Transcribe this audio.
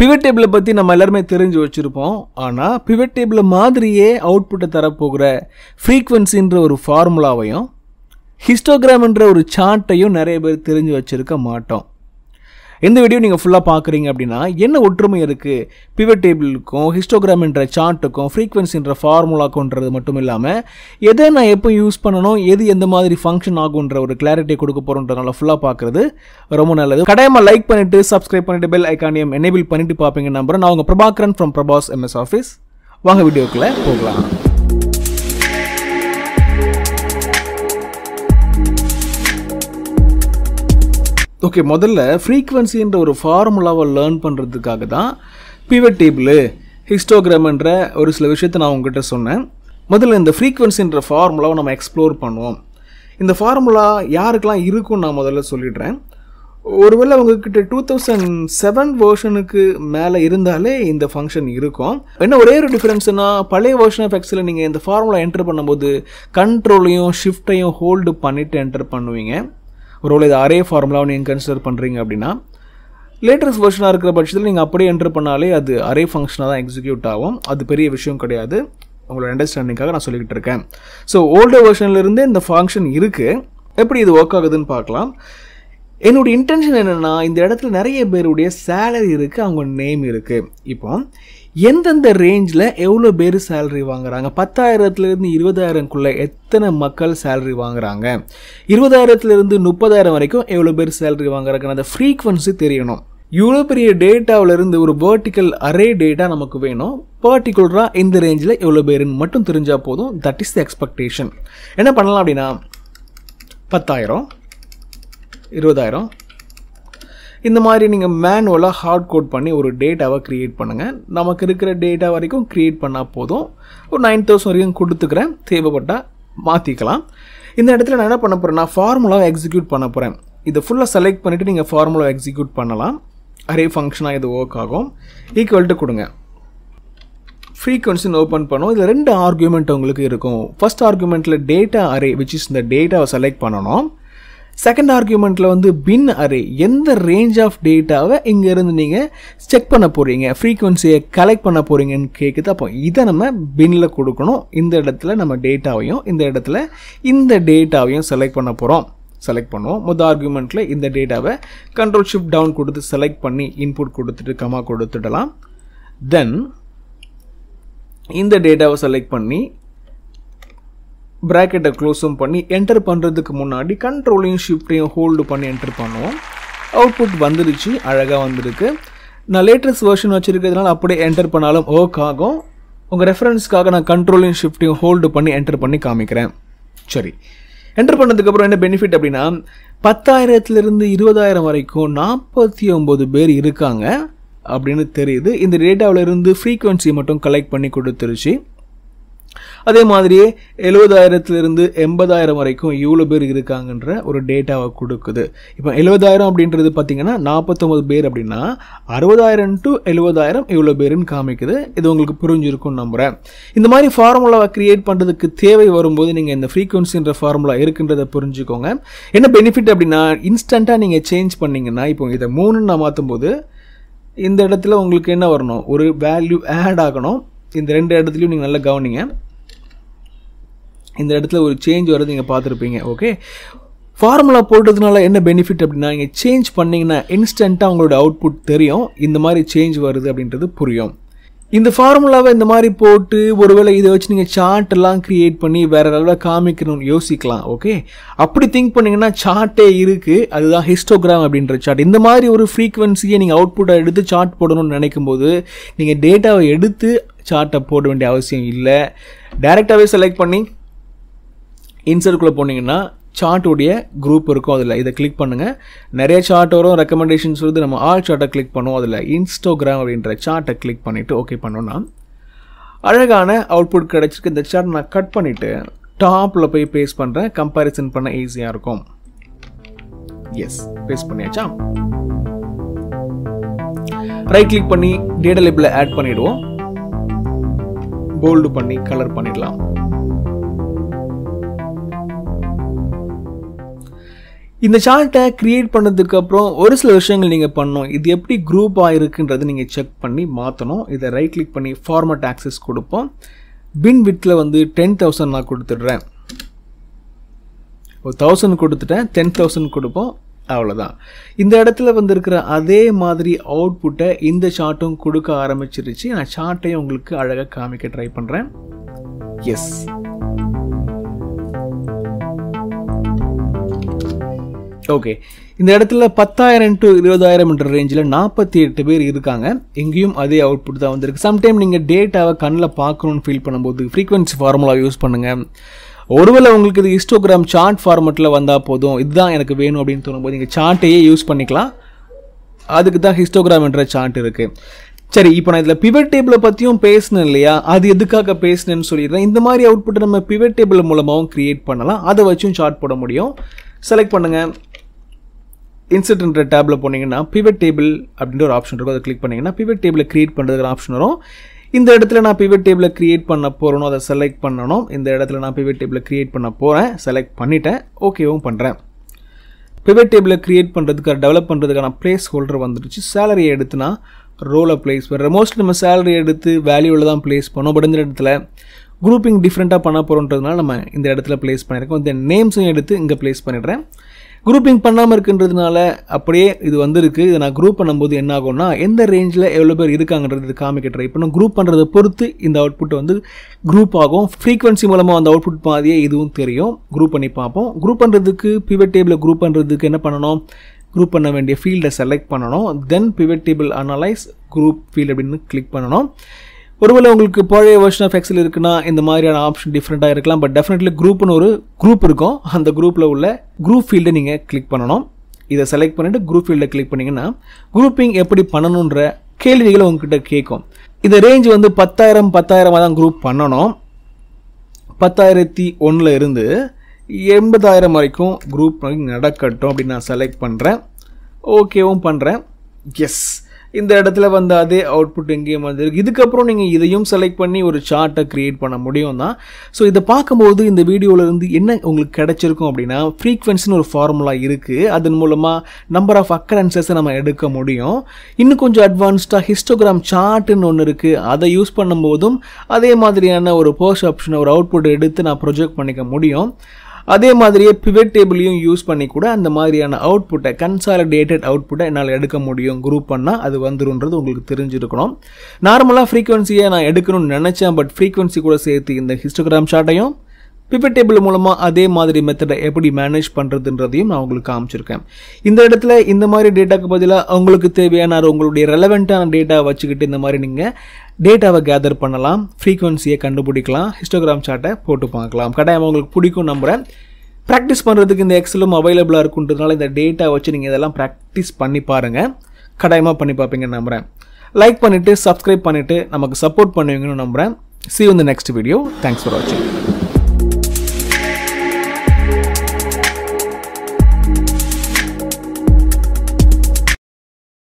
pivot table பத்தி நம்ம எல்லாரும் தெரிஞ்சு வச்சிருப்போம். ஆனா pivot table மாதிரியே அவுட்புட் தர போகிற frequencyன்ற ஒரு ஃபார்முலாவையும் ஹிஸ்டோகிராம்ன்ற ஒரு சார்ட்டையும் நிறைய பேர் தெரிஞ்சு வச்சிருக்க மாட்டோம். இந்த வீடியோ நீங்க ஃபுல்லா பாக்குறீங்க அப்படினா என்ன ஒற்றுமை இருக்கு pivot tableக்கும் ஹிஸ்டோகிராம்ன்ற சார்ட்டுக்கும் frequencyன்ற ஃபார்முலாக்கும்ன்றது மட்டும் இல்லாம எதை நான் எப்போ யூஸ் பண்ணனும் எது எந்த மாதிரி ஃபங்க்ஷன் ஆகும்ன்ற ஒரு கிளாரிட்டி கொடுக்க போறோம்ன்றனால ஃபுல்லா பாக்குறது ரொம்ப நல்லது. கடையமா லைக் பண்ணிட்டு Subscribe பண்ணிட்டு bell ஐகானையும் enable பண்ணிட்டு பாப்பீங்க நம்பர். நான் உங்க Prabhakaran from Prabhas MS Office. வாங்க வீடியோக்குள்ள போகலாம். ஓகே, முதல்ல ஃப்ரீக்வன்சின்ற ஒரு ஃபார்முலாவை லேர்ன் பண்ணுறதுக்காக தான் பிவட் டேபிள் ஹிஸ்டோகிராம்ன்ற ஒரு சில விஷயத்தை நான் உங்ககிட்ட சொன்னேன். முதல்ல இந்த ஃப்ரீக்வன்சின்ற ஃபார்முலாவை நம்ம எக்ஸ்ப்ளோர் பண்ணுவோம். இந்த ஃபார்முலா யாருக்கெல்லாம் இருக்குன்னு நான் முதல்ல சொல்லிடுறேன். ஒருவேளை உங்ககிட்ட 2007 வேர்ஷனுக்கு மேலே இருந்தாலே இந்த ஃபங்க்ஷன் இருக்கும். என்ன ஒரே ஒரு டிஃப்ரென்ஸ்னா, பழைய வேர்ஷன் ஆஃப் எக்ஸில் நீங்கள் இந்த ஃபார்முலா என்டர் பண்ணும்போது கண்ட்ரோலையும் ஷிஃப்ட்டையும் ஹோல்டு பண்ணிவிட்டு என்டர் பண்ணுவீங்க. ஒருவேளை இது அரே ஃபார்முலாவை நீங்கள் கன்சிடர் பண்ணுறீங்க அப்படின்னா லேட்டஸ்ட் வெர்ஷனாக இருக்கிற பட்சத்தில் நீங்கள் அப்படியே என்ட்ரு பண்ணாலே அது அரே ஃபங்க்ஷனாக தான் எக்ஸிக்யூட் ஆகும். அது பெரிய விஷயம் கிடையாது, உங்களோட அண்டர்ஸ்டாண்டிங்காக நான் சொல்லிக்கிட்டு இருக்கேன். ஸோ ஓல்டு வெர்ஷன்லேருந்தே இந்த ஃபங்க்ஷன் இருக்குது. எப்படி இது ஒர்க் ஆகுதுன்னு பார்க்கலாம். என்னுடைய இன்டென்ஷன் என்னென்னா, இந்த இடத்துல நிறைய பேருடைய சேலரி இருக்குது, அவங்க நேம் இருக்குது. இப்போ எந்தெந்த ரேஞ்சில் எவ்வளோ பேர் சேலரி வாங்குறாங்க, 10,000 20,000க்குள்ளே எத்தனை மக்கள் சேலரி வாங்குறாங்க, 20,000 வரைக்கும் எவ்வளோ பேர் சேலரி வாங்குறாங்கன்னு அந்த ஃப்ரீக்வன்சி தெரியணும். இவ்வளோ பெரிய டேட்டாவிலேருந்து ஒரு வேர்டிக்கல் அரே டேட்டா நமக்கு வேணும். பர்டிகுலராக இந்த ரேஞ்சில் எவ்வளோ பேருன்னு மட்டும் தெரிஞ்சால் போதும். That is the expectation. என்ன பண்ணலாம் அப்படின்னா 10,000 20,000 இந்த மாதிரி நீங்கள் மேனுவலாக ஹார்ட் கோட் பண்ணி ஒரு டேட்டாவை க்ரியேட் பண்ணுங்கள். நமக்கு இருக்கிற டேட்டா வரைக்கும் க்ரியேட் பண்ணால் போதும். ஒரு 9,000 வரைக்கும் கொடுத்துக்கிறேன், தேவைப்பட்டால் மாற்றிக்கலாம். இந்த இடத்துல நான் என்ன பண்ண போகிறேன்னா ஃபார்முலாவை எக்ஸிக்யூட் பண்ண போகிறேன். இதை ஃபுல்லாக செலக்ட் பண்ணிவிட்டு நீங்கள் ஃபார்முலாவை எக்ஸிக்யூட் பண்ணலாம். அரே ஃபங்க்ஷனாக இது ஒர்க் ஆகும். ஈக்குவல்ட்டு கொடுங்க, ஃப்ரீக்வன்சின்னு ஓப்பன் பண்ணுவோம். இதில் 2 ஆர்குமெண்ட் உங்களுக்கு இருக்கும். ஃபர்ஸ்ட் ஆர்குமெண்ட்டில் டேட்டா அரே விச் இஸ் இந்த டேட்டாவை செலக்ட் பண்ணணும். செகண்ட் ஆர்குமெண்ட்டில் வந்து பின் அரே, எந்த ரேஞ்ச் ஆஃப் டேட்டாவை இங்கேருந்து நீங்கள் செக் பண்ண போகிறீங்க, ஃப்ரீக்வன்சியை கலெக்ட் பண்ண போகிறீங்கன்னு கேட்குது. அப்போ இதை நம்ம பின்னில் கொடுக்கணும். இந்த இடத்துல நம்ம டேட்டாவையும் இந்த இடத்துல இந்த டேட்டாவையும் செலக்ட் பண்ண போகிறோம். செலக்ட் பண்ணுவோம். முதல் ஆர்குமெண்ட்டில் இந்த டேட்டாவை கண்ட்ரோல் ஷிஃப்ட் டவுன் கொடுத்து செலக்ட் பண்ணி இன்புட் கொடுத்துட்டு கமா கொடுத்துடலாம். தென் இந்த டேட்டாவை செலக்ட் பண்ணி ப்ராக்கெட்டை க்ளோஸும் பண்ணி என்டர் பண்ணுறதுக்கு முன்னாடி கண்ட்ரோலையும் ஷிஃப்ட்டையும் ஹோல்டு பண்ணி என்டர் பண்ணுவோம். அவுட்புட் வந்துடுச்சு, அழகாக வந்துருக்கு. நான் லேட்டஸ்ட் வெர்ஷன் வச்சுருக்கிறதுனால அப்படியே என்டர் பண்ணாலும் ஒர்க் ஆகும். உங்கள் ரெஃபரன்ஸ்க்காக நான் கண்ட்ரோலையும் ஷிஃப்ட்டையும் ஹோல்டு பண்ணி என்டர் பண்ணி காமிக்கிறேன். சரி, என்டர் பண்ணதுக்கப்புறம் என்ன பெனிஃபிட் அப்படின்னா 10,000 வரைக்கும் 49 பேர் இருக்காங்க அப்படின்னு தெரியுது. இந்த டேட்டாவிலேருந்து ஃப்ரீக்வன்சி மட்டும் கலெக்ட் பண்ணி கொடுத்துருச்சு. அதே மாதிரியே 70,000 வரைக்கும் இவ்வளோ பேர் இருக்காங்கன்ற ஒரு டேட்டாவை கொடுக்குது. இப்போ 70,000 அப்படின்றது பார்த்தீங்கன்னா 49 பேர் அப்படின்னா 60,000 to 70,000 இவ்வளோ பேருன்னு காமிக்குது. இது உங்களுக்கு புரிஞ்சிருக்கும் நம்புகிறேன். இந்த மாதிரி ஃபார்முலாவை க்ரியேட் பண்ணுறதுக்கு தேவை வரும்போது நீங்கள் இந்த ஃப்ரீக்வன்சின்ற ஃபார்முலா இருக்குன்றதை புரிஞ்சுக்கோங்க. என்ன பெனிஃபிட் அப்படின்னா இன்ஸ்டண்ட்டாக நீங்கள் சேஞ்ச் பண்ணிங்கன்னா, இப்போ இதை 3 நான் மாற்றும் போது இந்த இடத்துல உங்களுக்கு என்ன வரணும், ஒரு வேல்யூ ஆட் ஆகணும். இந்த 2 இடத்துலையும் நீங்கள் நல்லா கவனிங்க, இந்த இடத்துல ஒரு சேஞ்ச் வரது நீங்கள் பார்த்துருப்பீங்க. ஓகே, ஃபார்முலா போட்டதுனால என்ன பெனிஃபிட் அப்படின்னா நீங்கள் சேஞ்ச் பண்ணிங்கன்னா இன்ஸ்டண்ட்டாக உங்களோட அவுட்புட் தெரியும், இந்த மாதிரி சேஞ்ச் வருது அப்படின்றது புரியும். இந்த ஃபார்முலாவை இந்த மாதிரி போட்டு ஒருவேளை இதை வச்சு நீங்கள் சார்ட்டெல்லாம் க்ரியேட் பண்ணி வேறு லெவலில் காமிக்கணும்னு யோசிக்கலாம். ஓகே, அப்படி திங்க் பண்ணிங்கன்னா சார்ட்டே இருக்குது, அதுதான் ஹிஸ்டோகிராம் அப்படின்ற சார்ட். இந்த மாதிரி ஒரு ஃப்ரீக்வன்சியை நீங்கள் அவுட்புட்டை எடுத்து சார்ட் போடணும்னு நினைக்கும் போது நீங்கள் டேட்டாவை எடுத்து சார்ட்டை போட வேண்டிய அவசியம் இல்லை. டைரெக்டாகவே செலக்ட் பண்ணி இன்சர்ட்குள்ளே போனீங்கன்னா சார்ட்டுடைய குரூப் இருக்கும். அதில் இதை கிளிக் பண்ணுங்கள், நிறைய சார்ட் வரும், ரெக்கமெண்டேஷன்ஸ் வருது. நம்ம ஆல் சார்ட்டை கிளிக் பண்ணுவோம். அதில் இன்ஸ்டோகிராம் அப்படின்ற சார்ட்டை கிளிக் பண்ணிவிட்டு ஓகே பண்ணோன்னா அழகான அவுட்புட் கிடச்சிருக்கு. இந்த சார்ட் நான் கட் பண்ணிவிட்டு டாப்பில் போய் பேஸ்ட் பண்ணுறேன், கம்பேரிசன் பண்ண ஈஸியாக இருக்கும். எஸ், பேஸ்ட் பண்ணியாச்சா. ரைட் கிளிக் பண்ணி டேட்டா லேபிளில் ஆட் பண்ணிவிடுவோம். போல்டு பண்ணி கலர் பண்ணிடலாம். இந்த சார்ட்டை கிரியேட் பண்ணதுக்கு அப்புறம் ஒரு சில விஷயங்கள் நீங்க பண்ணனும். இது எப்படி குரூப் ஆயிருக்குன்றது நீங்க செக் பண்ணி மாத்தணும். இத ரைட் கிளிக் பண்ணி ஃபார்மட் ஆக்சஸ் கொடுப்போம். பின் விட்ல வந்து 10000 நான் கொடுத்துடுறேன். 1000 கொடுத்துட்டேன், 10000 கொடுப்போம். அவ்வளவுதான். இந்த இடத்துல வந்திருக்கிற அதே மாதிரி அவுட்புட்டை இந்த சார்ட்டும் கொடுக்க ஆரம்பிச்சிருச்சு. நான் சார்ட்டையும் உங்களுக்கு அழகா காமிக்க ட்ரை பண்றேன். Yes, okay. இந்த இடத்துல 10000 to 20000 என்ற ரேஞ்சில் 48 பேர் இருக்காங்க. எங்கேயும் அதே அவுட்புட் தான் வந்திருக்கு. சம்டைம் நீங்கள் டேட்டாவை கண்ணில் பார்க்கணும்னு ஃபீல் பண்ணும்போது ஃப்ரீக்வன்சி ஃபார்முலா யூஸ் பண்ணுங்கள். ஒருவேளை உங்களுக்கு இது ஹிஸ்டோகிராம் சார்ட் ஃபார்மெட்டில் வந்தால் போதும், இதுதான் எனக்கு வேணும் அப்படின்னு தோணும்போது நீங்கள் சார்ட்டையே யூஸ் பண்ணிக்கலாம். அதுக்கு தான் ஹிஸ்டோகிராம் என்ற சார்ட் இருக்குது. சரி, இப்போ நான் இதில் பிவட் டேபிளை பற்றியும் பேசினேன் இல்லையா, அது எதுக்காக பேசினேன்னு சொல்லிடுறேன். இந்த மாதிரி அவுட்புட்டை நம்ம பிவட் டேபிள் மூலமாகவும் க்ரியேட் பண்ணலாம். அதை வச்சும் சார்ட் போட முடியும். செலக்ட் பண்ணுங்கள். இன்சர்ட்ன்ற டேபில் போனீங்கன்னா பிவட் டேபிள் அப்படின்ற ஒரு ஆப்ஷன் இருக்கும். அதை கிளிக் பண்ணிங்கன்னா பிவட் டேபிளை க்ரியேட் பண்ணுறதுக்கு ஆப்ஷன் வரும். இந்த இடத்துல நான் பிவட் டேபிளை க்ரியேட் பண்ண போகிறேனோ அதை செலக்ட் பண்ணணும். இந்த இடத்துல நான் பிவட் டேபிளை க்ரியேட் பண்ண போகிறேன். செலக்ட் பண்ணிவிட்டேன், ஓகேவும் பண்ணுறேன். பிவட் டேபிளை க்ரியேட் பண்ணுறதுக்கு டெவலப் பண்ணுறதுக்கான பிளேஸ் ஹோல்டர் வந்துடுச்சு. சேலரியை எடுத்துனா ரோலை பிளேஸ் பண்ணுற மோஸ்ட்லி நம்ம சேலரி எடுத்து வேல்யூவில் தான் பிளேஸ் பண்ணோம். பட் இந்த இடத்துல குரூப்பிங் டிஃப்ரெண்ட்டாக பண்ண போகிறோன்றதுனால நம்ம இந்த இடத்துல பிளேஸ் பண்ணியிருக்கோம். இந்த நேம்ஸும் எடுத்து இங்கே பிளேஸ் பண்ணிடுறேன். குரூப்பிங் பண்ணாமல் இருக்குன்றதுனால அப்படியே இது வந்துருக்கு. இதை நான் குரூப் பண்ணும்போது என்ன ஆகும்னா எந்த ரேஞ்சில் எவ்வளோ பேர் இருக்காங்கன்றது காமிக்க ட்ரை பண்ணும். குரூப் பண்ணுறதை பொறுத்து இந்த அவுட்புட் வந்து குரூப் ஆகும். ஃப்ரீக்வன்சி மூலமாக அந்த அவுட்புட் பாதியே இதுவும் தெரியும். குரூப் பண்ணி பார்ப்போம். குரூப் பண்ணுறதுக்கு பிவட் டேபிளை குரூப் பண்ணுறதுக்கு என்ன பண்ணணும், குரூப் பண்ண வேண்டிய ஃபீல்டை செலக்ட் பண்ணணும். Then pivot table analyse group field அப்படின்னு கிளிக் பண்ணணும். ஒருவேளை உங்களுக்கு பழைய வெர்ஷன் ஆஃப் எக்ஸல் இருக்குன்னா இந்த மாதிரியான ஆப்ஷன் டிஃப்ரெண்ட்டாக இருக்கலாம். பட் டெஃபினெட்லி குரூப்னு ஒரு குரூப் இருக்கும். அந்த குரூப்பில் உள்ள குரூப் ஃபீல்டை நீங்கள் கிளிக் பண்ணணும். இதை செலக்ட் பண்ணிட்டு குரூப் ஃபீல்டை கிளிக் பண்ணிங்கன்னா குரூப்பிங் எப்படி பண்ணணுன்ற கேள்விகளை உங்ககிட்ட கேட்கும். இந்த ரேஞ்ச் வந்து 10000 தான் குரூப் பண்ணணும். 10001 இருந்து 80000 வரைக்கும் குரூப் நடக்கட்டும் அப்படின்னு நான் செலக்ட் பண்ணுறேன், ஓகேவும் பண்ணுறேன். எஸ், இந்த இடத்துல வந்த அதே அவுட்புட் எங்கேயும் வந்துருக்கு. இதுக்கப்புறம் நீங்கள் இதையும் செலக்ட் பண்ணி ஒரு சார்ட்டை க்ரியேட் பண்ண முடியும் தான். ஸோ இதை பார்க்கும்போது இந்த வீடியோவிலேருந்து என்ன உங்களுக்கு கிடச்சிருக்கும் அப்படின்னா, ஃப்ரீக்வன்சின்னு ஒரு ஃபார்முலா இருக்குது. அதன் மூலமாக நம்பர் ஆஃப் அக்கரன்சஸை நம்ம எடுக்க முடியும். இன்னும் கொஞ்சம் அட்வான்ஸ்டாக ஹிஸ்டோகிராம் சார்ட்டுன்னு ஒன்று இருக்குது. அதை யூஸ் பண்ணும்போதும் அதே மாதிரியான ஒரு போஸ்ட் ஆப்ஷனை ஒரு அவுட்புட் எடுத்து நான் ப்ரொஜெக்ட் பண்ணிக்க முடியும். அதே மாதிரியே பிவட் டேபிளையும் யூஸ் பண்ணி கூட அந்த மாதிரியான அவுட்புட்டை கன்சாலிடேட்டட் அவுட்புட்டை என்னால் எடுக்க முடியும். குரூப் பண்ணால் அது வந்துருன்றது உங்களுக்கு தெரிஞ்சிருக்கணும். நார்மலாக ஃப்ரீக்வன்சியை நான் எடுக்கணும்னு நினச்சேன். பட் ஃப்ரீக்வன்சி கூட சேர்த்து இந்த ஹிஸ்டோகிராம் சார்ட்டையும் பிவட் டேபிள் மூலமாக அதே மாதிரி மெத்தடை எப்படி மேனேஜ் பண்ணுறதுன்றதையும் நான் உங்களுக்கு காமிச்சிருக்கேன். இந்த இடத்துல இந்த மாதிரி டேட்டாவுக்கு பதிலாக உங்களுக்கு தேவையான உங்களுடைய ரெலவெண்ட்டான டேட்டாவை வச்சுக்கிட்டு இந்த மாதிரி நீங்கள் டேட்டாவை கேதர் பண்ணலாம். ஃப்ரீக்வன்சியை கண்டுபிடிக்கலாம். ஹிஸ்டோகிராம் சார்ட்டை போட்டு பார்க்கலாம். கட்டாயம் உங்களுக்கு பிடிக்கும் நம்புகிறேன். ப்ராக்டிஸ் பண்ணுறதுக்கு இந்த எக்ஸலும் அவைலபிளாக இருக்குன்றதுனால இந்த டேட்டா வச்சு நீங்கள் இதெல்லாம் ப்ராக்டிஸ் பண்ணி பாருங்கள். கட்டாயமாக பண்ணி பார்ப்பீங்கன்னு நம்புகிறேன். லைக் பண்ணிவிட்டு சப்ஸ்கிரைப் பண்ணிவிட்டு நமக்கு சப்போர்ட் பண்ணுவீங்கன்னு நம்புகிறேன். See you in the next video. Thanks for watching.